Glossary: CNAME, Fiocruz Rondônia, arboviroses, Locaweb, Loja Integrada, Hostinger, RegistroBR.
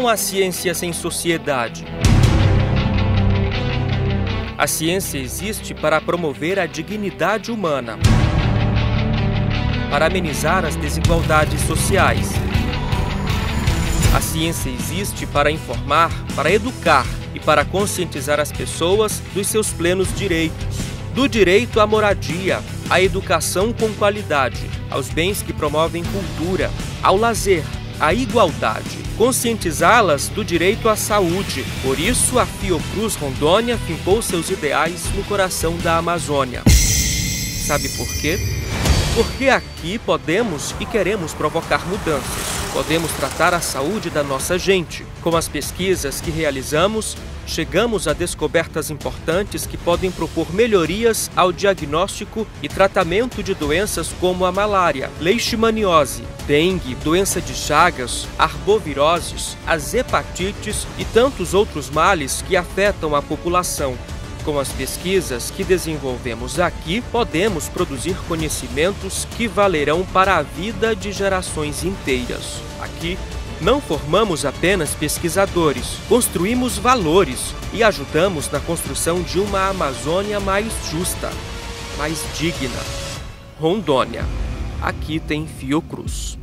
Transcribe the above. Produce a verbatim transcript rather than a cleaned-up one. não há ciência sem sociedade. A ciência existe para promover a dignidade humana, para amenizar as desigualdades sociais. A ciência existe para informar, para educar e para conscientizar as pessoas dos seus plenos direitos, do direito à moradia, à educação com qualidade, aos bens que promovem cultura, ao lazer, à igualdade, conscientizá-las do direito à saúde. Por isso, a Fiocruz Rondônia fincou seus ideais no coração da Amazônia. Sabe por quê? Porque aqui podemos e queremos provocar mudanças. Podemos tratar a saúde da nossa gente. Com as pesquisas que realizamos, chegamos a descobertas importantes que podem propor melhorias ao diagnóstico e tratamento de doenças como a malária, leishmaniose, dengue, doença de Chagas, arboviroses, as hepatites e tantos outros males que afetam a população. Com as pesquisas que desenvolvemos aqui, podemos produzir conhecimentos que valerão para a vida de gerações inteiras. Aqui, não formamos apenas pesquisadores, construímos valores e ajudamos na construção de uma Amazônia mais justa, mais digna. Rondônia. Aqui tem Fiocruz.